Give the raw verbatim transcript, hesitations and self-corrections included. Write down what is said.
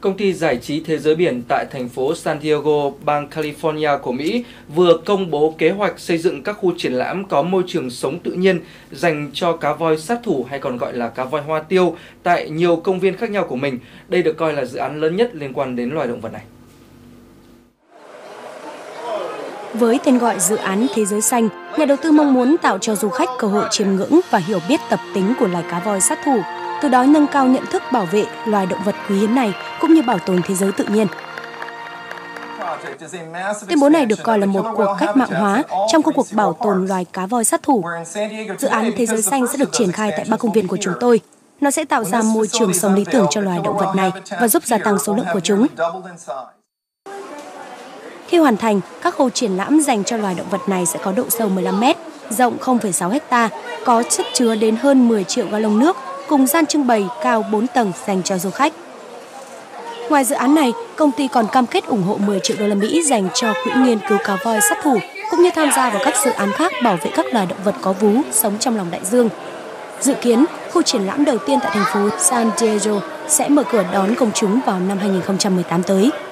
Công ty giải trí Thế giới biển tại thành phố San Diego, bang California của Mỹ vừa công bố kế hoạch xây dựng các khu triển lãm có môi trường sống tự nhiên dành cho cá voi sát thủ hay còn gọi là cá voi hoa tiêu tại nhiều công viên khác nhau của mình. Đây được coi là dự án lớn nhất liên quan đến loài động vật này. Với tên gọi dự án Thế giới xanh, nhà đầu tư mong muốn tạo cho du khách cơ hội chiêm ngưỡng và hiểu biết tập tính của loài cá voi sát thủ, từ đó nâng cao nhận thức bảo vệ loài động vật quý hiếm này cũng như bảo tồn thế giới tự nhiên. Tuyên bố này được coi là một cuộc cách mạng hóa trong công cuộc bảo tồn loài cá voi sát thủ. Dự án Thế giới xanh sẽ được triển khai tại ba công viên của chúng tôi. Nó sẽ tạo ra môi trường sống lý tưởng cho loài động vật này và giúp gia tăng số lượng của chúng. Khi hoàn thành, các khu triển lãm dành cho loài động vật này sẽ có độ sâu mười lăm mét, rộng không phẩy sáu héc ta, có chất chứa đến hơn mười triệu galông nước, cùng gian trưng bày cao bốn tầng dành cho du khách. Ngoài dự án này, công ty còn cam kết ủng hộ mười triệu đô la Mỹ dành cho quỹ nghiên cứu cá voi sát thủ, cũng như tham gia vào các dự án khác bảo vệ các loài động vật có vú sống trong lòng đại dương. Dự kiến, khu triển lãm đầu tiên tại thành phố San Diego sẽ mở cửa đón công chúng vào năm hai nghìn không trăm mười tám tới.